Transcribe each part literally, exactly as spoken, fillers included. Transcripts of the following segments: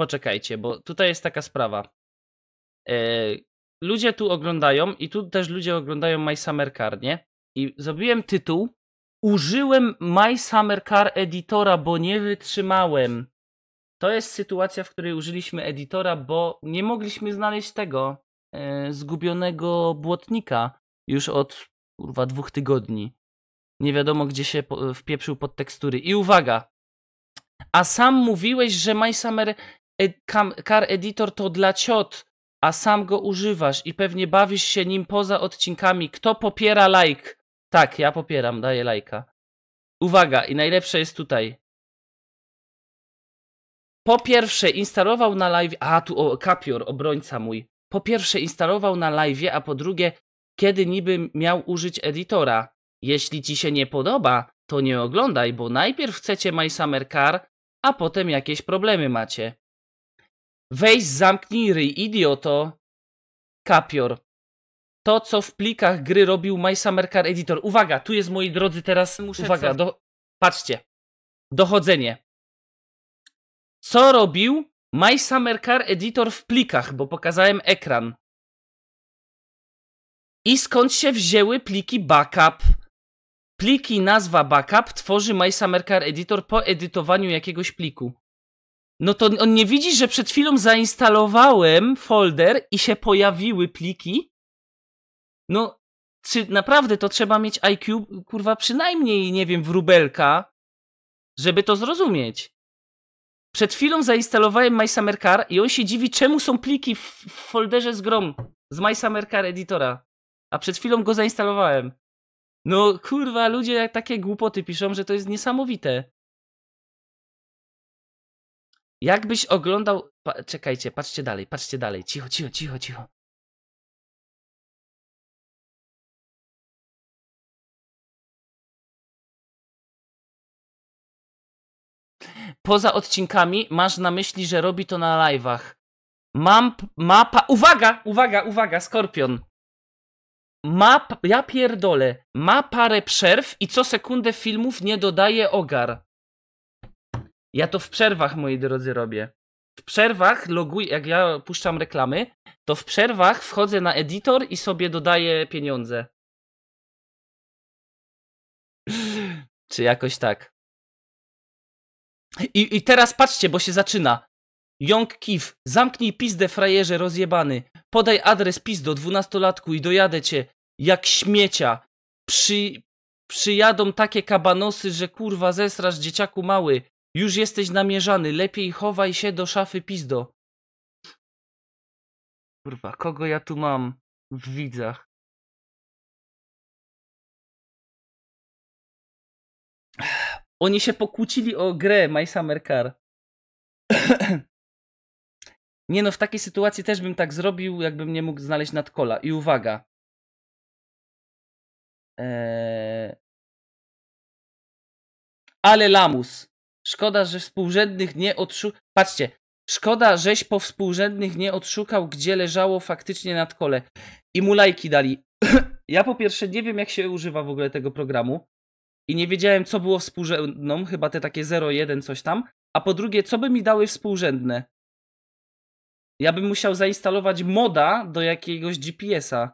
Poczekajcie, bo tutaj jest taka sprawa. Yy, ludzie tu oglądają i tu też ludzie oglądają My Summer Car, nie? I zrobiłem tytuł. Użyłem My Summer Car Editora, bo nie wytrzymałem. To jest sytuacja, w której użyliśmy editora, bo nie mogliśmy znaleźć tego yy, zgubionego błotnika już od kurwa dwóch tygodni. Nie wiadomo, gdzie się po, wpieprzył pod tekstury. I uwaga! A sam mówiłeś, że My Summer ed Car Editor to dla ciot, a sam go używasz i pewnie bawisz się nim poza odcinkami. Kto popiera like? Tak, ja popieram, daję lajka. Uwaga, i najlepsze jest tutaj. Po pierwsze instalował na live... A, tu o, Kapior, obrońca mój. Po pierwsze instalował na live, a po drugie, kiedy niby miał użyć editora? Jeśli ci się nie podoba, to nie oglądaj, bo najpierw chcecie My Summer Car, a potem jakieś problemy macie. Weź, zamknij ryj, idioto. Kapior. To, co w plikach gry robił My Summer Car Editor. Uwaga, tu jest, moi drodzy, teraz... Muszę uwaga, do... patrzcie. Dochodzenie. Co robił My Summer Car Editor w plikach, bo pokazałem ekran. I skąd się wzięły pliki backup? Pliki nazwa backup tworzy My Summer Car Editor po edytowaniu jakiegoś pliku. No to on nie widzi, że przed chwilą zainstalowałem folder i się pojawiły pliki? No, czy naprawdę to trzeba mieć I Q, kurwa, przynajmniej, nie wiem, wróbelka, żeby to zrozumieć. Przed chwilą zainstalowałem My Summer Car i on się dziwi, czemu są pliki w folderze z grom z My Summer Car Editora. A przed chwilą go zainstalowałem. No, kurwa, ludzie takie głupoty piszą, że to jest niesamowite. Jakbyś oglądał... Pa- czekajcie, patrzcie dalej, patrzcie dalej. Cicho, cicho, cicho, cicho. Poza odcinkami masz na myśli, że robi to na live'ach. Mam mapa... Uwaga, uwaga, uwaga, Skorpion. Ma... Ja pierdolę. Ma parę przerw i co sekundę filmów nie dodaje ogar. Ja to w przerwach, moi drodzy, robię. W przerwach loguję, jak ja puszczam reklamy, to w przerwach wchodzę na editor i sobie dodaję pieniądze. Czy jakoś tak. I, I teraz patrzcie, bo się zaczyna. Young Keef, zamknij pizdę, frajerze rozjebany. Podaj adres pizdo dwunastolatku i dojadę cię jak śmiecia. Przy, przyjadą takie kabanosy, że kurwa zesrasz, dzieciaku mały. Już jesteś namierzany, lepiej chowaj się do szafy, pizdo. Kurwa, kogo ja tu mam w widzach? Oni się pokłócili o grę My Summer Car. Nie no, w takiej sytuacji też bym tak zrobił, jakbym nie mógł znaleźć nadkola. I uwaga. Eee... Ale lamus. Szkoda, że współrzędnych nie odszukał... Patrzcie. Szkoda, żeś po współrzędnych nie odszukał, gdzie leżało faktycznie nadkole. I mu lajki dali. Ja po pierwsze nie wiem, jak się używa w ogóle tego programu. I nie wiedziałem, co było współrzędną, chyba te takie zero jeden coś tam. A po drugie, co by mi dały współrzędne? Ja bym musiał zainstalować moda do jakiegoś G P S a.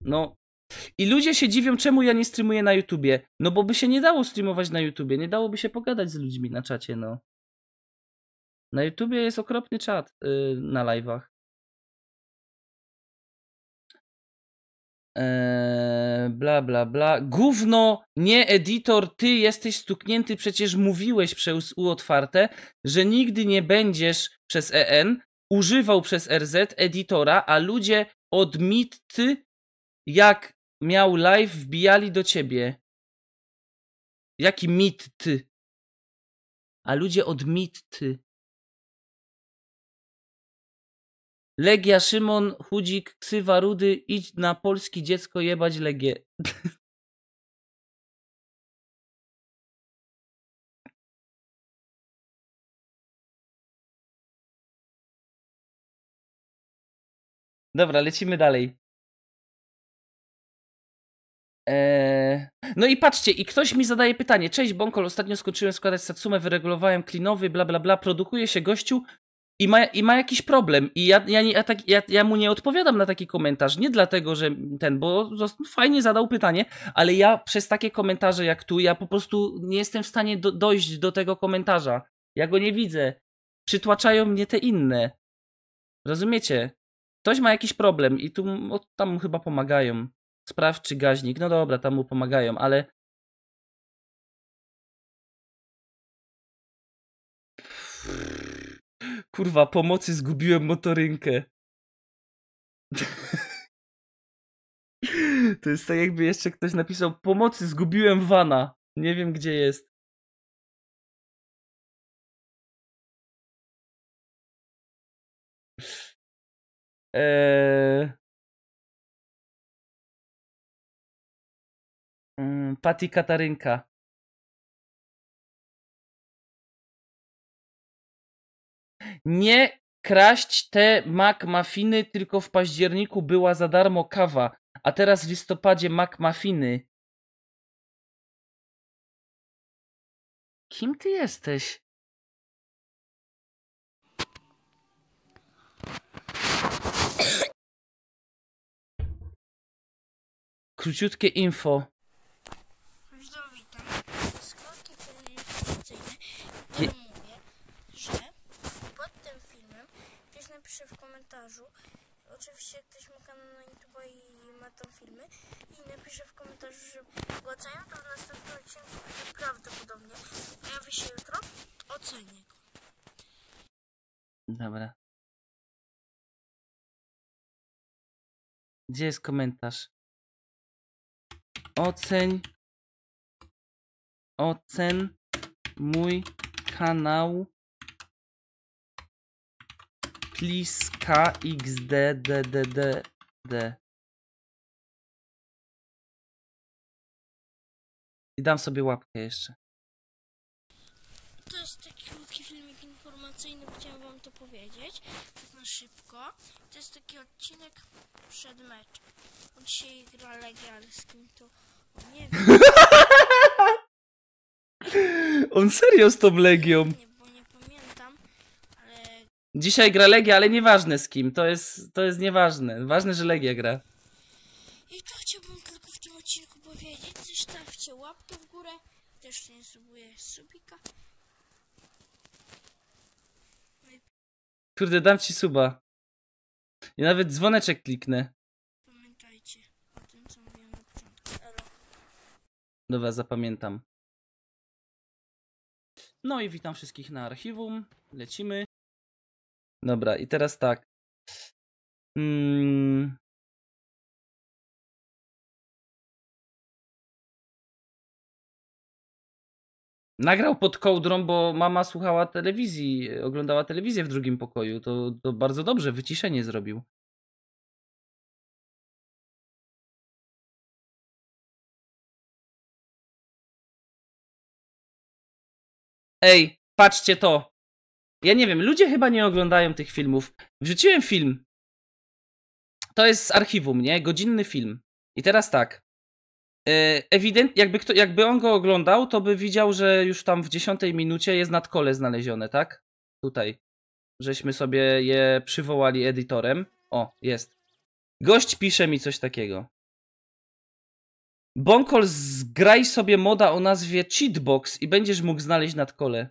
No. I ludzie się dziwią, czemu ja nie streamuję na YouTubie. No bo by się nie dało streamować na YouTubie. Nie dałoby się pogadać z ludźmi na czacie, no. Na YouTubie jest okropny czat yy, na live'ach. Eee, bla bla bla. Gówno, nie editor, ty jesteś stuknięty, przecież mówiłeś przez U otwarte, że nigdy nie będziesz przez E N używał przez R Z editora, a ludzie od mity, jak miał live, wbijali do ciebie. Jaki mity? A ludzie od mity. Legia, Szymon, Chudzik, Ksywa, Rudy, idź na polski dziecko jebać Legię. Dobra, lecimy dalej. Eee... No i patrzcie, i ktoś mi zadaje pytanie. Cześć Bonkol, ostatnio skończyłem składać satsumę, wyregulowałem klinowy, bla bla bla, produkuje się gościu i ma, i ma jakiś problem. I ja, ja, ja, ja, ja mu nie odpowiadam na taki komentarz, nie dlatego, że ten, bo fajnie zadał pytanie, ale ja przez takie komentarze jak tu, ja po prostu nie jestem w stanie do, dojść do tego komentarza. Ja go nie widzę. Przytłaczają mnie te inne. Rozumiecie? Ktoś ma jakiś problem i tu o, tam mu chyba pomagają. Sprawdź czy gaźnik. No dobra, tam mu pomagają, ale... Kurwa, pomocy, zgubiłem motorynkę. To jest tak jakby jeszcze ktoś napisał pomocy, zgubiłem vana. Nie wiem gdzie jest. Eee... Pati Katarynka. Nie kraść te McMuffiny, tylko w październiku była za darmo kawa, a teraz w listopadzie McMuffiny. Kim ty jesteś? Króciutkie info. W komentarzu, oczywiście ktoś ma kanał na YouTube i ma tam filmy i napisze w komentarzu, że ocenią to w następnym odcinku prawdopodobnie pojawi się jutro, ocenię go. Dobra. Gdzie jest komentarz? Oceń ocen mój kanał Liska xddddd. I dam sobie łapkę jeszcze. To jest taki krótki filmik informacyjny, chciałam wam to powiedzieć. Tak na szybko. To jest taki odcinek przed meczem. On dzisiaj gra Legia, ale z kim to nie wiem. On serio z tą Legią. Dzisiaj gra Legia, ale nieważne z kim, to jest, to jest nieważne. Ważne, że Legia gra. I to chciałbym tylko w tym odcinku powiedzieć. Zostawcie łapkę w górę. Też nie subuję subika. Kurde, dam ci suba. I nawet dzwoneczek kliknę. Pamiętajcie o tym, co mówiłem na początku. Elo. Dobra, zapamiętam. No i witam wszystkich na archiwum. Lecimy. Dobra, i teraz tak. Hmm. Nagrał pod kołdrą, bo mama słuchała telewizji, oglądała telewizję w drugim pokoju. To, to bardzo dobrze, wyciszenie zrobił. Ej, patrzcie to! Ja nie wiem, ludzie chyba nie oglądają tych filmów. Wrzuciłem film. To jest z archiwum, nie? Godzinny film. I teraz tak. Ewidentnie, jakby, kto, jakby on go oglądał, to by widział, że już tam w dziesiątej minucie jest nadkole znalezione, tak? Tutaj. Żeśmy sobie je przywołali edytorem. O, jest. Gość pisze mi coś takiego. Bonkol, zgraj sobie moda o nazwie Cheatbox i będziesz mógł znaleźć nadkole.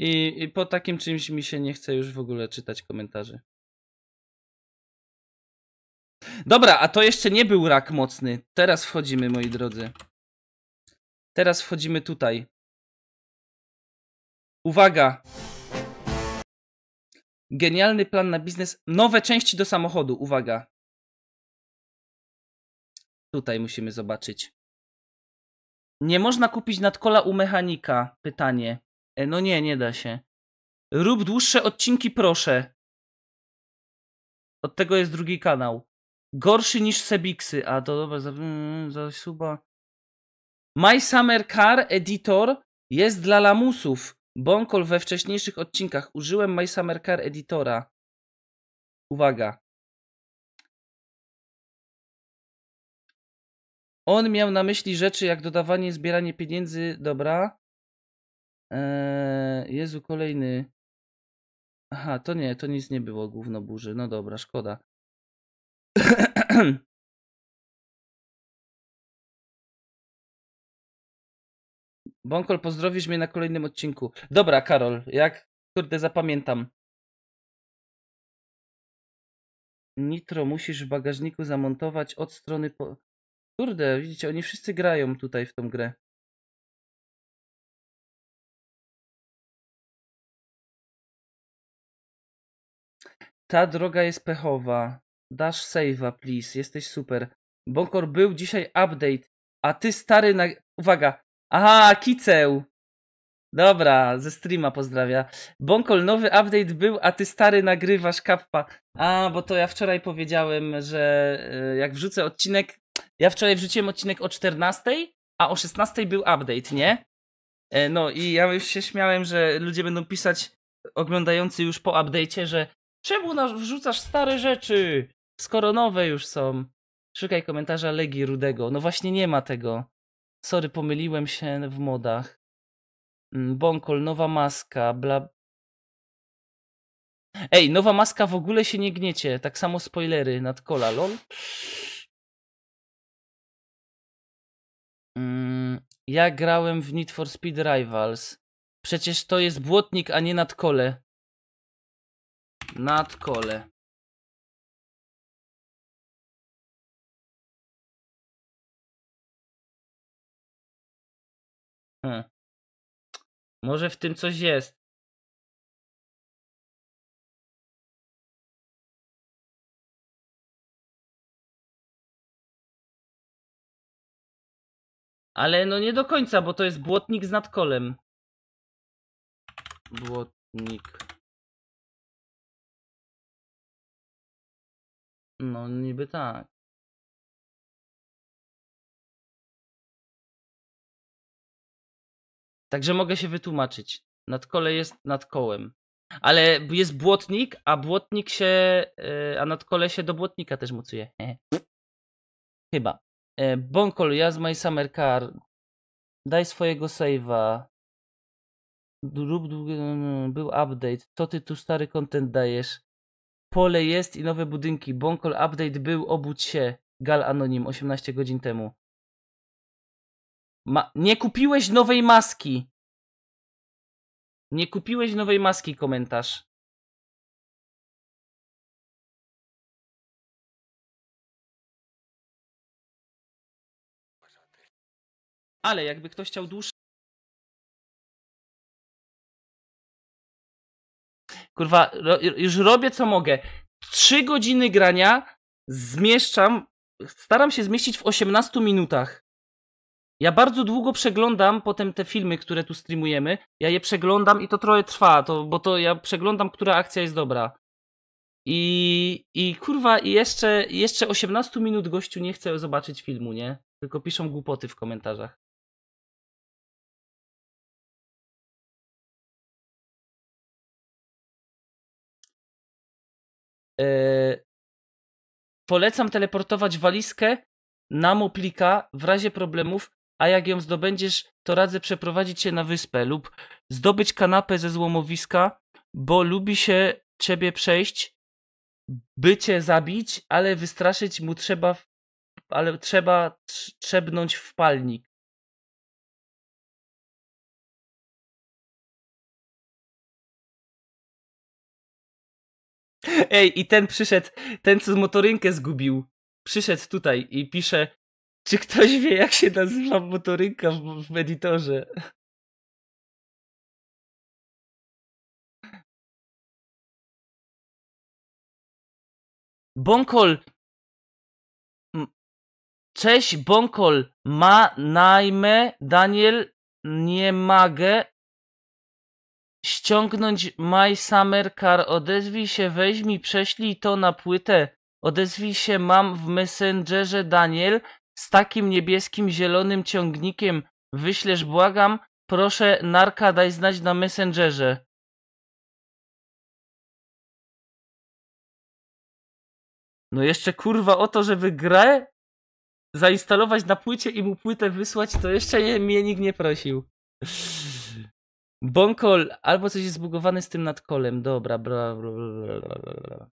I, I po takim czymś mi się nie chce już w ogóle czytać komentarzy. Dobra, a to jeszcze nie był rak mocny. Teraz wchodzimy, moi drodzy. Teraz wchodzimy tutaj. Uwaga! Genialny plan na biznes. Nowe części do samochodu. Uwaga! Tutaj musimy zobaczyć. Nie można kupić nadkola u mechanika. Pytanie. No nie, nie da się. Rób dłuższe odcinki, proszę. Od tego jest drugi kanał. Gorszy niż Sebiksy. A to dobra, za, za suba. My Summer Car Editor jest dla lamusów. Bonkol we wcześniejszych odcinkach. Użyłem My Summer Car Editora. Uwaga. On miał na myśli rzeczy jak dodawanie, zbieranie pieniędzy. Dobra. Eee, Jezu, kolejny. Aha, to nie, to nic nie było, gówno burzy. No dobra, szkoda. Bonkol, pozdrowisz mnie na kolejnym odcinku. Dobra, Karol, jak kurde zapamiętam. Nitro musisz w bagażniku zamontować od strony... Po... Kurde, widzicie, oni wszyscy grają tutaj w tą grę. Ta droga jest pechowa. Dasz save'a, please. Jesteś super. Bonkor, był dzisiaj update. A ty stary na... Uwaga. Aha, kiceł. Dobra, ze streama pozdrawia. Bonkol, nowy update był, a ty stary nagrywasz, kappa. A, bo to ja wczoraj powiedziałem, że jak wrzucę odcinek... Ja wczoraj wrzuciłem odcinek o czternastej, a o szesnastej był update, nie? No i ja już się śmiałem, że ludzie będą pisać, oglądający już po update'cie, że czemu wrzucasz stare rzeczy, skoro nowe już są? Szukaj komentarza Legii Rudego. No właśnie nie ma tego. Sorry, pomyliłem się w modach. Bonkol, nowa maska, bla... Ej, nowa maska, w ogóle się nie gniecie. Tak samo spoilery nad kola, lol. Ja grałem w Need for Speed Rivals. Przecież to jest błotnik, a nie nadkole. Nadkole. Hmm. Może w tym coś jest. Ale no nie do końca, bo to jest błotnik z nadkolem. Błotnik. No niby tak. Także mogę się wytłumaczyć. Nadkole jest nad kołem. Ale jest błotnik, a błotnik się... A nadkole się do błotnika też mocuje. Chyba. Bonkol, ja z My Summer Car. Daj swojego save'a. Był update. To ty tu stary content dajesz. Pole jest i nowe budynki. Bonkol, update był, obudź się. Gal Anonim, osiemnaście godzin temu. Ma nie kupiłeś nowej maski. Nie kupiłeś nowej maski, komentarz. Ale jakby ktoś chciał dłuższy... Kurwa, ro, już robię co mogę. trzy godziny grania zmieszczam, staram się zmieścić w osiemnastu minutach. Ja bardzo długo przeglądam potem te filmy, które tu streamujemy. Ja je przeglądam i to trochę trwa, to, bo to ja przeglądam, która akcja jest dobra. I, i kurwa, i jeszcze, jeszcze osiemnastu minut gościu nie chce zobaczyć filmu, nie? Tylko piszą głupoty w komentarzach. Eee, polecam teleportować walizkę na Moplika w razie problemów, a jak ją zdobędziesz, to radzę przeprowadzić się na wyspę lub zdobyć kanapę ze złomowiska, bo lubi się ciebie przejść, by cię zabić, ale wystraszyć mu trzeba, w, ale trzeba trz, trzebnąć w palnik. Ej, i ten przyszedł, ten co motorynkę zgubił, przyszedł tutaj i pisze, czy ktoś wie jak się nazywa motorynka w, w editorze? Bonkol. Cześć, Bonkol. Ma najmę Daniel nie mogę ściągnąć My Summer Car. Odezwij się, weźmij, prześlij to na płytę. Odezwij się, mam w Messengerze Daniel z takim niebieskim, zielonym ciągnikiem. Wyślesz, błagam. Proszę, narka, daj znać na Messengerze. No jeszcze kurwa o to, żeby grę zainstalować na płycie i mu płytę wysłać, to jeszcze nie, mnie nikt nie prosił. Bonkol, albo coś jest zbugowane z tym nadkolem. Dobra, bla, bla, bla, bla.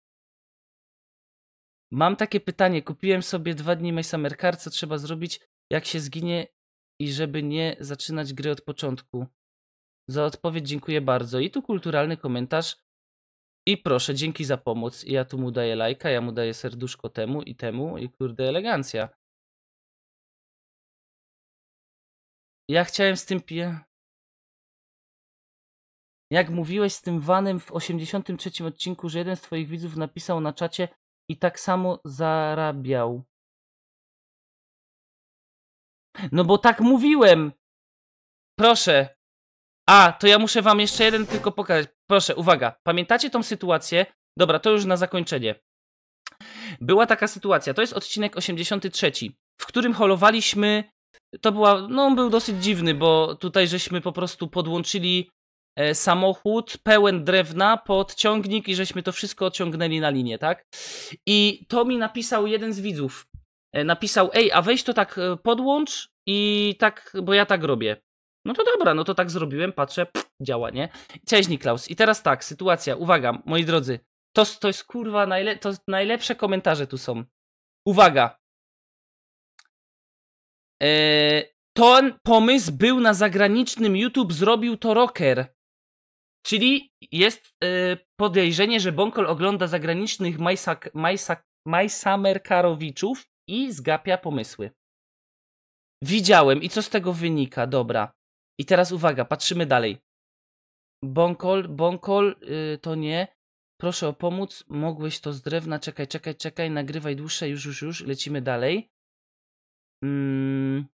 Mam takie pytanie. Kupiłem sobie dwa dni My Summer Car. Co trzeba zrobić, jak się zginie i żeby nie zaczynać gry od początku? Za odpowiedź dziękuję bardzo. I tu kulturalny komentarz. I proszę, dzięki za pomoc. I ja tu mu daję lajka, ja mu daję serduszko temu i temu. I kurde, elegancja. Ja chciałem z tym pie... Jak mówiłeś z tym vanem w osiemdziesiątym trzecim odcinku, że jeden z twoich widzów napisał na czacie i tak samo zarabiał. No bo tak mówiłem. Proszę. A, to ja muszę wam jeszcze jeden tylko pokazać. Proszę, uwaga. Pamiętacie tą sytuację? Dobra, to już na zakończenie. Była taka sytuacja. To jest odcinek osiemdziesiąty trzeci, w którym holowaliśmy... To była... No on był dosyć dziwny, bo tutaj żeśmy po prostu podłączyli samochód pełen drewna pod ciągnik i żeśmy to wszystko odciągnęli na linię, tak? I to mi napisał jeden z widzów. Napisał, ej, a weź to tak podłącz i tak, bo ja tak robię. No to dobra, no to tak zrobiłem, patrzę, pff, działa, nie? Cześć Niklaus. I teraz tak, sytuacja, uwaga, moi drodzy, to, to jest kurwa, najle to najlepsze komentarze tu są. Uwaga. Eee, ten pomysł był na zagranicznym YouTube, zrobił to Rocker. Czyli jest eee, podejrzenie, że Bonkol ogląda zagranicznych majsamerkarowiczów i zgapia pomysły. Widziałem i co z tego wynika, dobra. I teraz uwaga, patrzymy dalej. Bonkol, Bonkol, yy, to nie. Proszę o pomóc, mogłeś to z drewna, czekaj, czekaj, czekaj, nagrywaj dłuższe, już, już, już, lecimy dalej. Mm.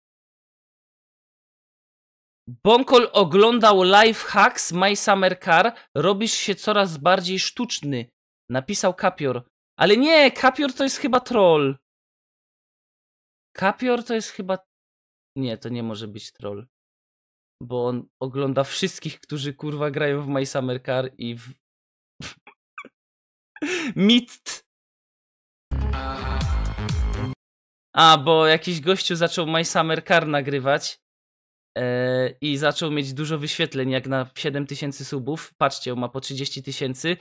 Bonkol oglądał life hacks My Summer Car, robisz się coraz bardziej sztuczny. Napisał Kapior. Ale nie, Kapior to jest chyba troll. Kapior to jest chyba... Nie, to nie może być troll. Bo on ogląda wszystkich, którzy kurwa grają w My Summer Car i w... Mit. A, bo jakiś gościu zaczął My Summer Car nagrywać yy, i zaczął mieć dużo wyświetleń, jak na siedem tysięcy subów. Patrzcie, on ma po trzydzieści tysięcy.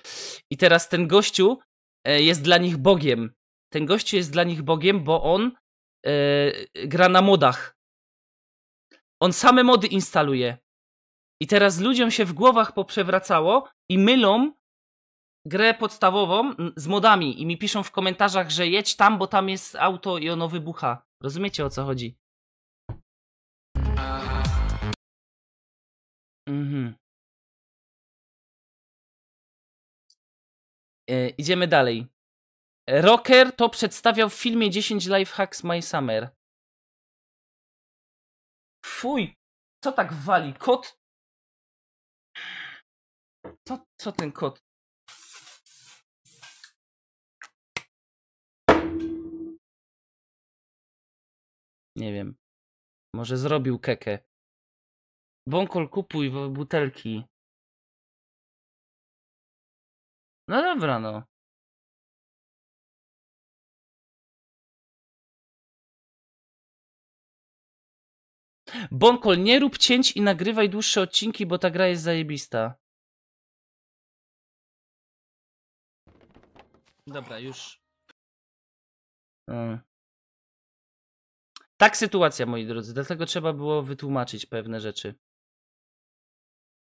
I teraz ten gościu yy, jest dla nich bogiem. Ten gościu jest dla nich bogiem, bo on yy, gra na modach. On same mody instaluje. I teraz ludziom się w głowach poprzewracało i mylą grę podstawową z modami. I mi piszą w komentarzach, że jedź tam, bo tam jest auto i ono wybucha. Rozumiecie, o co chodzi? Mhm. E, idziemy dalej. Rocker to przedstawiał w filmie dziesięć Lifehacks My Summer. Fuj, co tak wali? Kot? Co, co ten kot? Nie wiem. Może zrobił kekę. Bonkol, kupuj butelki. No dobra, no. Bonkol, nie rób cięć i nagrywaj dłuższe odcinki, bo ta gra jest zajebista. Dobra, już. Hmm. Tak sytuacja, moi drodzy. Dlatego trzeba było wytłumaczyć pewne rzeczy.